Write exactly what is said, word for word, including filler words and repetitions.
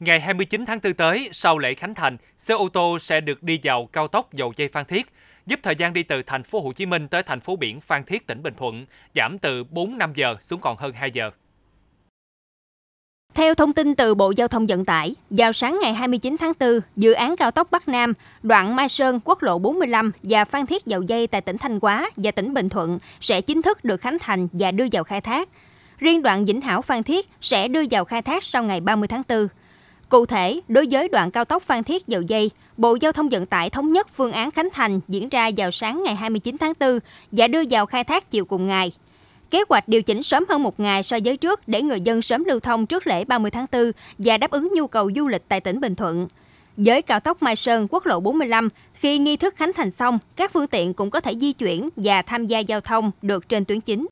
Ngày hai mươi chín tháng tư tới, sau lễ khánh thành, xe ô tô sẽ được đi vào cao tốc Dầu Giây Phan Thiết, giúp thời gian đi từ thành phố Hồ Chí Minh tới thành phố biển Phan Thiết, tỉnh Bình Thuận giảm từ bốn đến năm giờ xuống còn hơn hai giờ. Theo thông tin từ Bộ Giao thông Vận tải, vào sáng ngày hai mươi chín tháng tư, dự án cao tốc Bắc Nam, đoạn Mai Sơn, quốc lộ bốn mươi lăm và Phan Thiết Dầu Giây tại tỉnh Thanh Hóa và tỉnh Bình Thuận sẽ chính thức được khánh thành và đưa vào khai thác. Riêng đoạn Vĩnh Hảo Phan Thiết sẽ đưa vào khai thác sau ngày ba mươi tháng tư. Cụ thể, đối với đoạn cao tốc Phan Thiết Dầu Giây, Bộ Giao thông Vận tải thống nhất phương án khánh thành diễn ra vào sáng ngày hai mươi chín tháng tư và đưa vào khai thác chiều cùng ngày. Kế hoạch điều chỉnh sớm hơn một ngày so với trước để người dân sớm lưu thông trước lễ ba mươi tháng tư và đáp ứng nhu cầu du lịch tại tỉnh Bình Thuận. Với cao tốc Mai Sơn, quốc lộ bốn mươi lăm, khi nghi thức khánh thành xong, các phương tiện cũng có thể di chuyển và tham gia giao thông được trên tuyến chính.